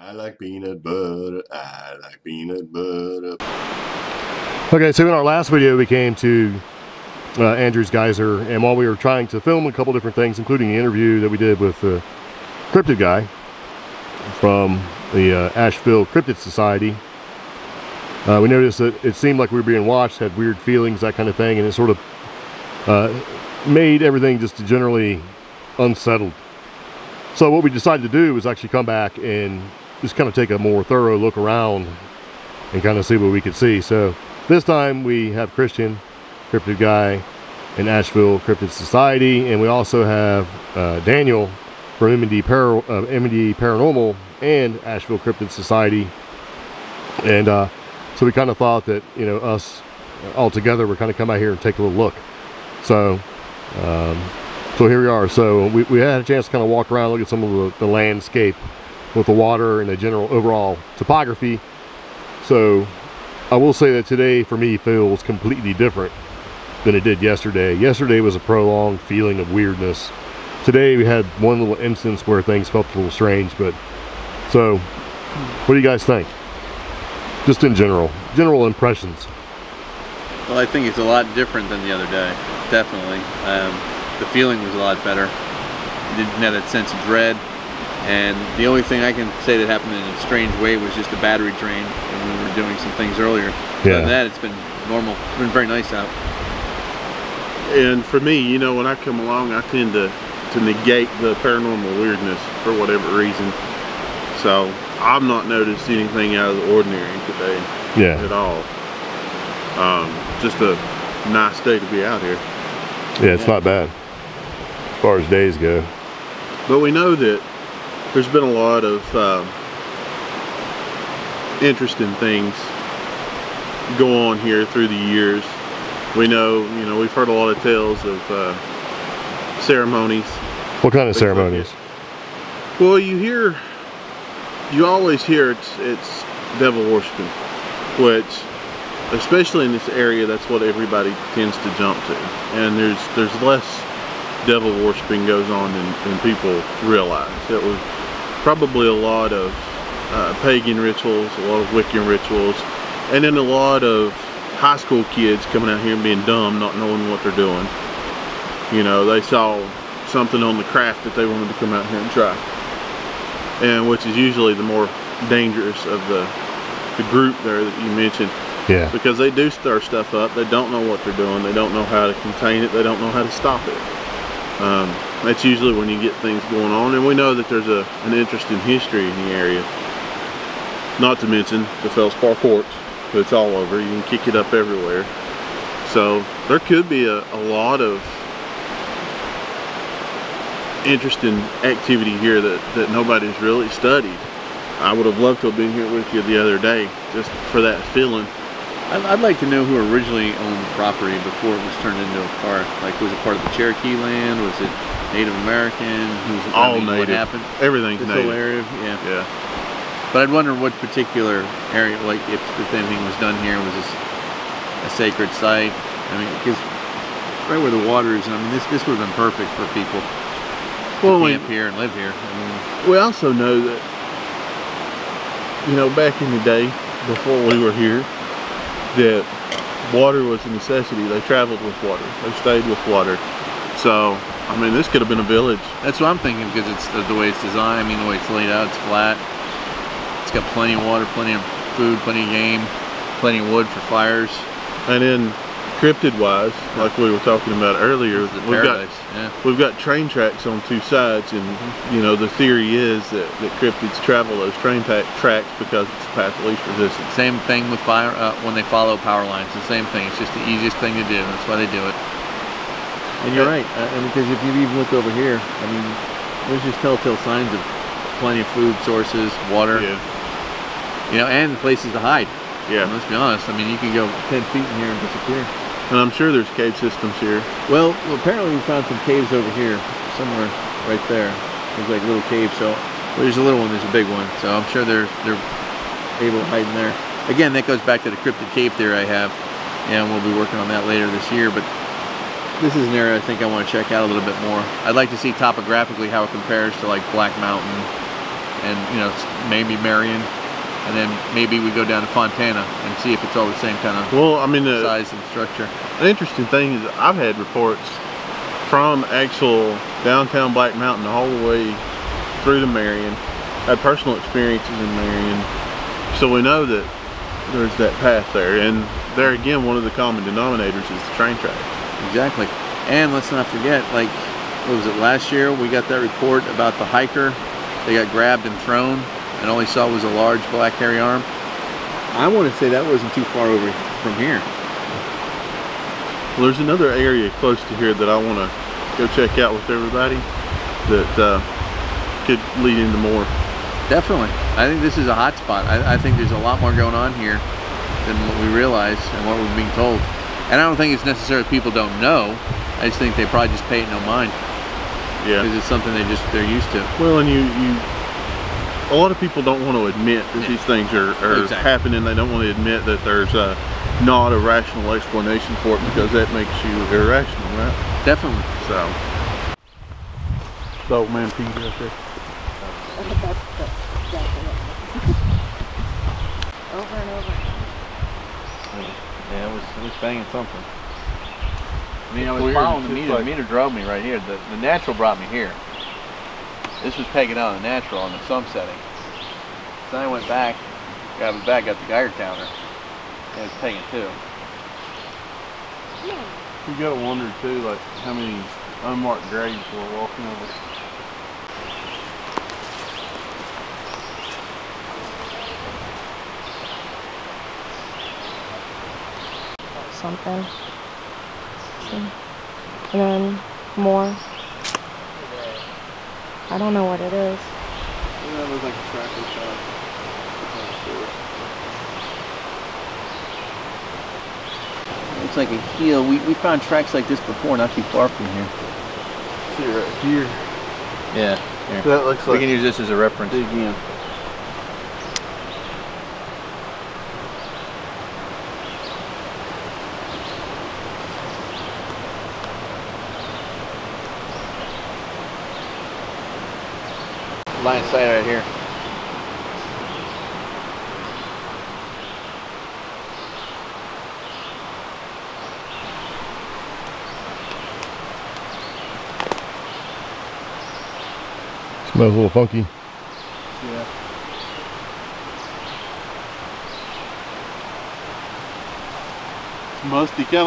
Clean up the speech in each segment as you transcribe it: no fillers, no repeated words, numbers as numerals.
I like peanut butter, I like peanut butter. Okay, so in our last video we came to Andrew's Geyser, and while we were trying to film a couple different things, including an interview that we did with the Cryptid Guy from the Asheville Cryptid Society, we noticed that it seemed like we were being watched, had weird feelings, that kind of thing, and it sort of made everything just generally unsettled. So what we decided to do was actually come back and just kind of take a more thorough look around and kind of see what we could see. So this time we have Christian, Cryptid Guy, and Asheville Cryptid Society, and we also have Daniel from MD Paranormal and Asheville Cryptid Society. And so we kind of thought that, you know, us all together we're kind of come out here and take a little look. So here we are. So we had a chance to kind of walk around, look at some of the landscape with the water and the general overall topography. So I will say that today for me feels completely different than it did yesterday. Yesterday was a prolonged feeling of weirdness. Today we had one little instance where things felt a little strange, but so what do you guys think? Just in general impressions. Well, I think it's a lot different than the other day, definitely. The feeling was a lot better. You didn't have that sense of dread. And the only thing I can say that happened in a strange way was just the battery drain when we were doing some things earlier. Yeah. Other than that, it's been normal. It's been very nice out. And for me, you know, when I come along, I tend to negate the paranormal weirdness for whatever reason. So I've not noticed anything out of the ordinary today at all. Just a nice day to be out here. Yeah, it's not bad as far as days go. But we know that there's been a lot of interesting things go on here through the years. We know, you know, we've heard a lot of tales of ceremonies. What kind of ceremonies? Well, you always hear it's devil worshiping, which, especially in this area, that's what everybody tends to jump to. And there's less devil worshiping goes on than people realize. It was probably a lot of pagan rituals, a lot of Wiccan rituals, and then a lot of high school kids coming out here and being dumb, not knowing what they're doing. You know, they saw something on the craft that they wanted to come out here and try, and which is usually the more dangerous of the group there that you mentioned. Yeah. Because they do stir stuff up. They don't know what they're doing. They don't know how to contain it. They don't know how to stop it. That's usually when you get things going on. And we know that there's an interesting history in the area. Not to mention the Feldspar Quartz. But it's all over. You can kick it up everywhere. So there could be a lot of interesting activity here that nobody's really studied. I would have loved to have been here with you the other day just for that feeling. I'd like to know who originally owned the property before it was turned into a park. Like, was it part of the Cherokee land? Was it Native American? All native. What happened? Everything's native. Whole area, yeah. But I'd wonder what particular area, like if anything was done here, was this a sacred site? I mean, because right where the water is, I mean, this would have been perfect for people to camp here and live here. I mean, we also know that, you know, back in the day before we were here, that water was a necessity. They traveled with water. They stayed with water. So, I mean, this could have been a village. That's what I'm thinking, because it's the way it's designed. I mean, the way it's laid out, it's flat. It's got plenty of water, plenty of food, plenty of game, plenty of wood for fires. And then, cryptid-wise, like we were talking about earlier, we've got train tracks on two sides, and you know, the theory is that cryptids travel those train tracks because it's the path of least resistance. Same thing with fire when they follow power lines. The same thing. It's just the easiest thing to do. That's why they do it. And you're right, and because if you even look over here, I mean, there's just telltale signs of plenty of food sources, water, you know, and places to hide. Yeah, and let's be honest. I mean, you can go 10 feet in here and disappear. And I'm sure there's cave systems here. Well, apparently we found some caves over here, somewhere right there. There's like little caves. So there's a little one, there's a big one. So I'm sure they're able to hide in there. Again, that goes back to the cryptid cave theory I have, and we'll be working on that later this year. But this is an area I think I want to check out a little bit more. I'd like to see topographically how it compares to like Black Mountain, and, you know, maybe Marion, and then maybe we go down to Fontana and see if it's all the same kind of size and structure. The interesting thing is I've had reports from actual downtown Black Mountain all the way through to Marion. Had personal experiences in Marion, so we know that there's that path there, and there again, one of the common denominators is the train track. Exactly. And let's not forget, like, what was it, last year we got that report about the hiker. They got grabbed and thrown, and all he saw was a large black hairy arm. I want to say that wasn't too far over from here. Well, there's another area close to here that I want to go check out with everybody that could lead into more. Definitely. I think this is a hot spot. I think there's a lot more going on here than what we realize and what we're being told. And I don't think it's necessarily people don't know. I just think they probably just pay it no mind. Yeah. Because it's something they're used to. Well, and a lot of people don't want to admit that these things are exactly happening. They don't want to admit that there's not a rational explanation for it, because that makes you irrational, right? Definitely. So. The old man peed out there. Over and over. Yeah, it was banging something. I mean, I was following the meter. The meter drove me right here. The natural brought me here. This was pegging out of the natural on the sum setting. So I went back, grabbed it back, got the Geiger counter. And it's pegging too. You gotta wonder too, like, how many unmarked graves we're walking over. Something. And then more. I don't know what it is. Yeah, it was like a tracking shot. Looks like a heel. We found tracks like this before, not too far from here. See right here. Yeah. Here. So that looks like we can use this as a reference. Again. Line of sight right here. Smells a little funky. Yeah. It's musty, kind of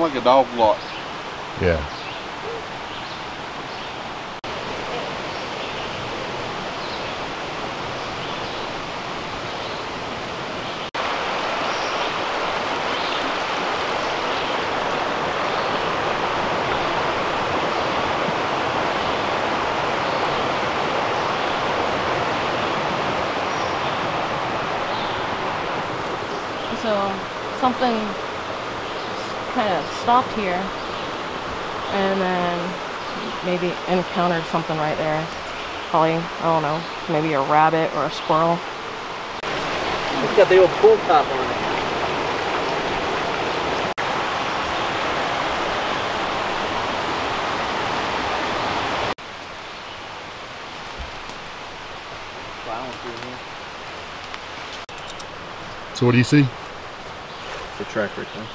like a dog block. Yeah. Something kind of stopped here and then maybe encountered something right there. Probably, I don't know, maybe a rabbit or a squirrel. It's got the old pool top on it. So what do you see? The track right there.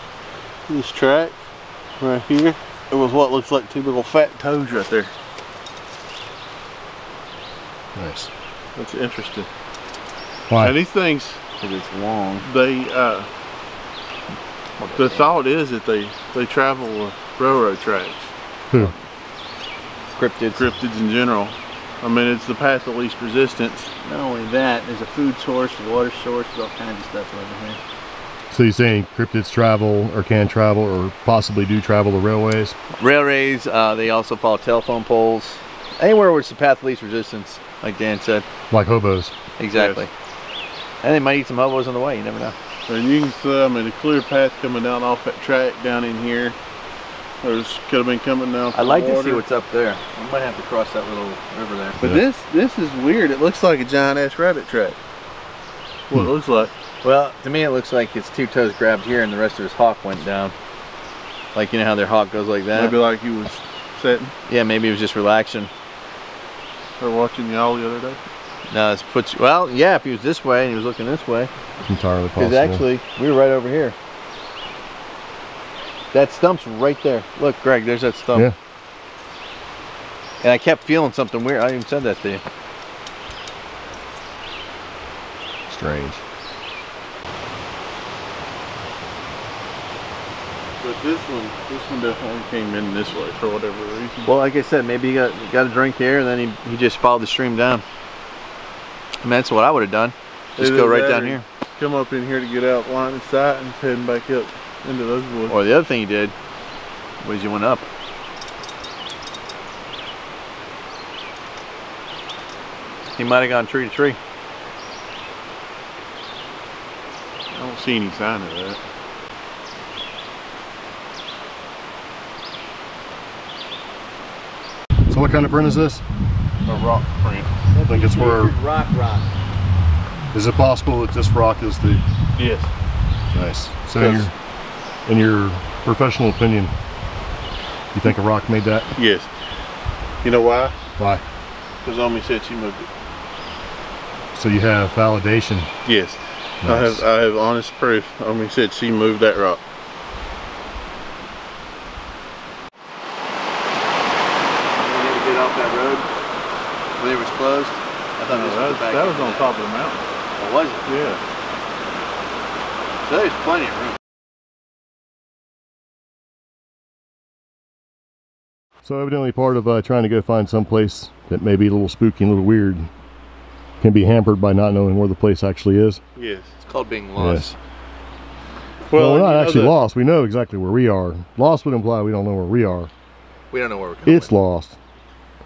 This track right here. It was what looks like two little fat toes right there. Nice. That's interesting. Why? Now these things, because it's long. They the thought is that they travel railroad tracks. Who? Cryptids. Cryptids in general. I mean, it's the path of least resistance. Not only that, there's a food source, a water source, all kinds of stuff over here. So you're saying cryptids travel, or can travel, or possibly do travel the railways? Railways, they also follow telephone poles. Anywhere where it's the path of least resistance, like Dan said. Like hobos. Exactly. Yes. And they might eat some hobos on the way, you never know. And you can see them in a clear path coming down off that track down in here. There's could have been coming down. I'd like to see what's up there. We might have to cross that little river there. But yeah. This is weird. It looks like a giant ass rabbit track. What it looks like. Well, to me it looks like it's two toes grabbed here and the rest of his hawk went down. Like, you know how their hawk goes like that? Maybe like he was sitting. Yeah, maybe he was just relaxing. Or watching the owl the other day. No, it's puts. Well, yeah, if he was this way and he was looking this way, it's entirely possible. Because actually, we were right over here. That stump's right there. Look, Greg, there's that stump. Yeah. And I kept feeling something weird. I even said that to you. Strange. But this one definitely came in this way for whatever reason. Well, like I said, maybe he got a drink here, and then he just followed the stream down. I mean, that's what I would have done. Just go right down here. Come up in here to get out line of sight and heading back up into those woods. Or the other thing he did was he went up. He might have gone tree to tree. I don't see any sign of that. So what kind of print is this? A rock print. I think it's where... Rock. Is it possible that this rock is the... Yes. Nice. So in your professional opinion, you think a rock made that? Yes. You know why? Why? Because Omi said she moved it. So you have validation? Yes. Nice. I have honest proof. Omi said she moved that rock. Closed. I thought this was the back. That was on top of the mountain. Oh, was it? Yeah. So there's plenty of room. So evidently part of trying to go find some place that may be a little spooky and a little weird can be hampered by not knowing where the place actually is. Yes. It's called being lost. Yes. Well, we're not actually lost. We know exactly where we are. Lost would imply we don't know where we are. We don't know where we're going. It's lost.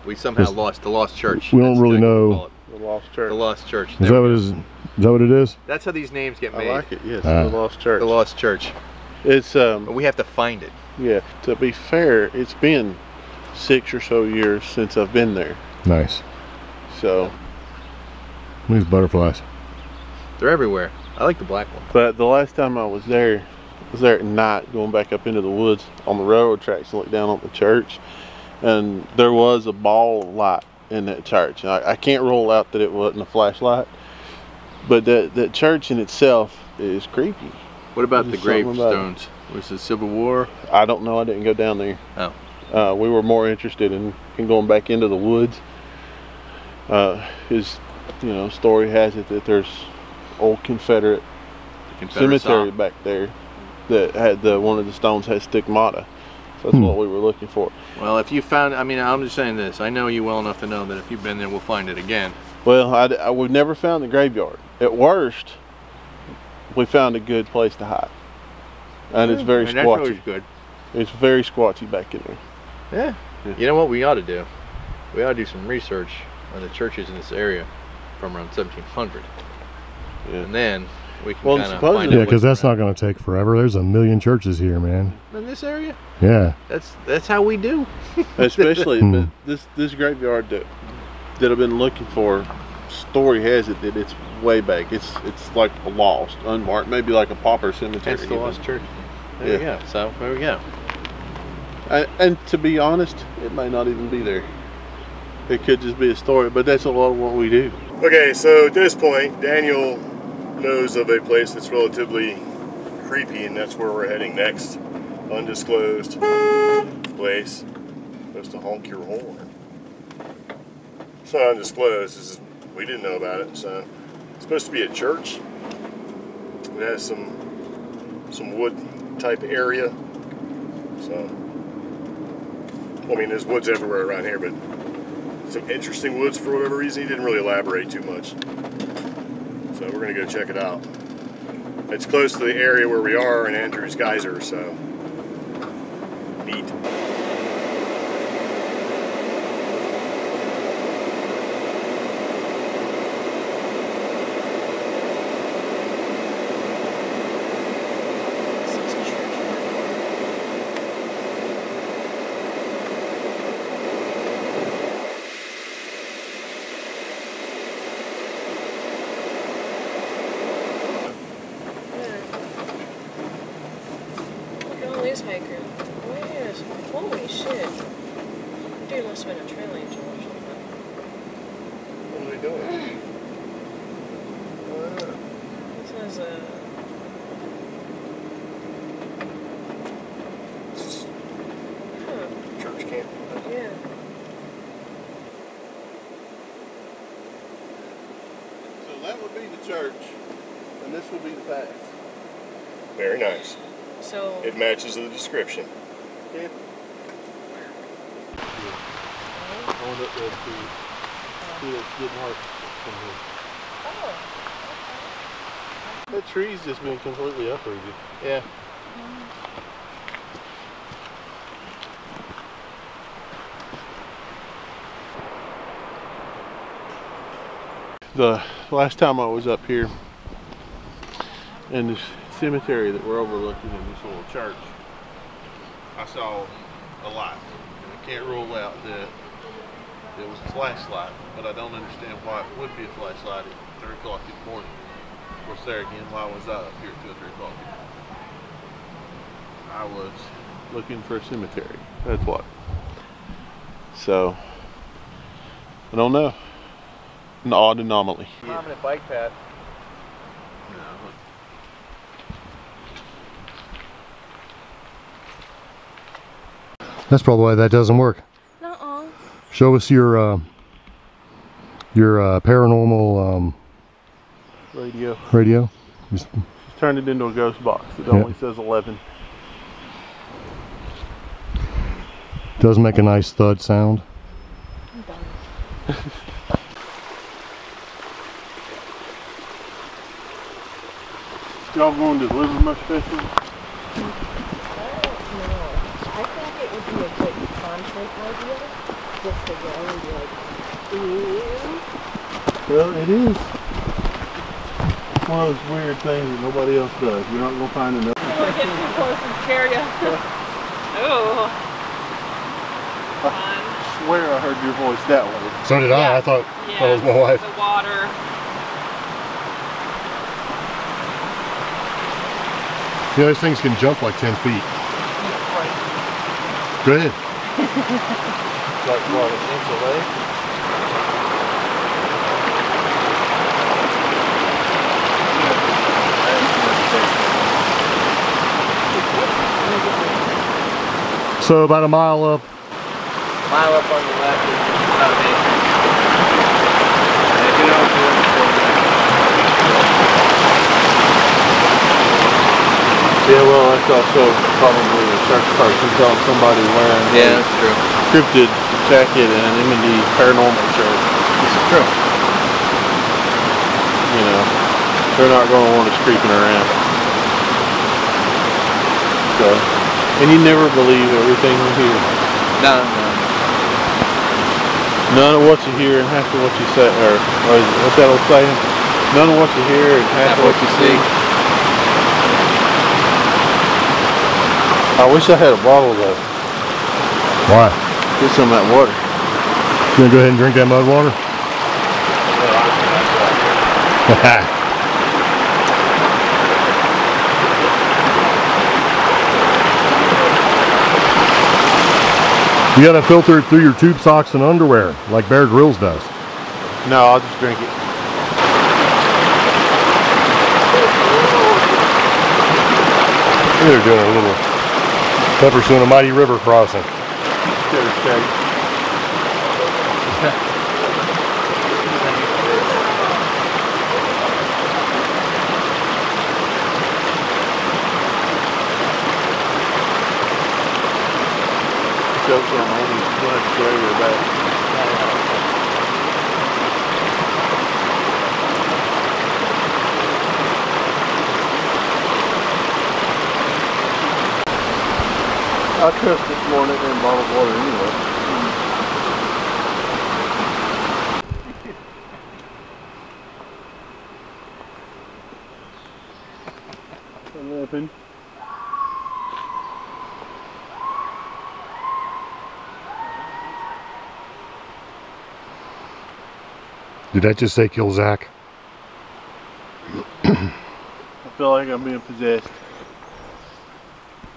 We somehow lost the lost church. We don't really know. The lost church. The lost church. Is that what it is? That's how these names get made. I like it, yes. The lost church. The lost church. It's but we have to find it. Yeah. To be fair, it's been 6 or so years since I've been there. Nice. So these butterflies. They're everywhere. I like the black one. But the last time I was there, I was there at night going back up into the woods on the railroad tracks and looked down on the church. And there was a ball of light in that church. I can't rule out that it wasn't a flashlight, but that church in itself is creepy. What about the gravestones? Was it Civil War? I don't know. I didn't go down there. Oh. We were more interested in going back into the woods. His story has it that there's old Confederate cemetery back there that had one of the stones had stigmata. That's what we were looking for. Well, if you found, I mean, I'm just saying this. I know you well enough to know that if you've been there, we'll find it again. Well, we've never found the graveyard. At worst, we found a good place to hide. And it's very squatchy. That's always good. It's very squatchy back in there. Yeah. You know what we ought to do? We ought to do some research on the churches in this area from around 1700. Yeah. And then... we can yeah, because that's not going to take forever. There's a million churches here, man. In this area? Yeah. That's how we do. Especially this graveyard that I've been looking for. Story has it that it's way back. It's like a lost, unmarked, maybe like a pauper cemetery. It's the lost church. There we go. So there we go. And to be honest, it may not even be there. It could just be a story, but that's a lot of what we do. Okay, so at this point, Daniel knows of a place that's relatively creepy, and that's where we're heading next. Undisclosed place. Supposed to honk your horn. It's not undisclosed. We didn't know about it. So it's supposed to be a church. It has some wood type area. So I mean, there's woods everywhere around here, but some interesting woods for whatever reason. He didn't really elaborate too much. So we're going to go check it out. It's close to the area where we are in Andrew's Geyser, so neat. 2000. Church camp. Yeah. So that would be the church, and this would be the path. Very nice. So it matches the description. Yeah. Going up there to see it's getting hard from here. Oh. Okay. That tree's just been completely uprooted. Yeah. The last time I was up here in this cemetery that we're overlooking in this little church, I saw a light, and I can't rule out that it was a flashlight, but I don't understand why it would be a flashlight at 3 o'clock in the morning. Of course, there again, why was I up here at 2 or 3 o'clock in the morning? I was looking for a cemetery, that's what. So, I don't know. An odd anomaly. Prominent bike path. No. That's probably why that doesn't work. Nuh-uh. Show us your paranormal radio. Radio. Just turned it into a ghost box. It only says 11. Does make a nice thud sound. I'm done. Y'all going to deliver much fishing? I think it would be a good concert idea. Just to go and be like, ew. Well, it is. It's one of those weird things that nobody else does. You're not going to find another. I'm going to get too close and scare you. Oh. I swear I heard your voice that way. So did I. I thought that was my wife. The water. You know, those things can jump like 10 feet. Go ahead. Like what, an inch of leg? So about a mile up. A mile up on the left is about an inch. And if you don't yeah, well, that's also probably a church person telling somebody wearing a cryptid jacket and an MD Paranormal shirt. This is true. You know, they're not going to want us creeping around. So, and you never believe everything you hear. No, no. None of what you hear and half of what you say, or what's that old saying? None of what you hear and half of what you see. I wish I had a bottle though. Why? Get some of that water. You gonna go ahead and drink that mud water? You gotta filter it through your tube socks and underwear, like Bear Grylls does. No, I'll just drink it. They're doing a little Pepper's doing a mighty river crossing. I trust this morning in bottled water anyway. I'm open. Did that just say kill Zach? I feel like I'm being possessed.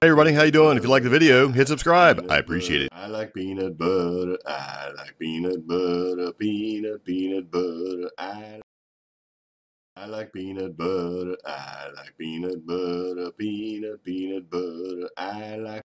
Hey everybody, how you doing? If you like the video, hit subscribe. I appreciate it. I like peanut butter. I like peanut butter. Peanut butter. I I like peanut butter, I like peanut butter, peanut butter, I like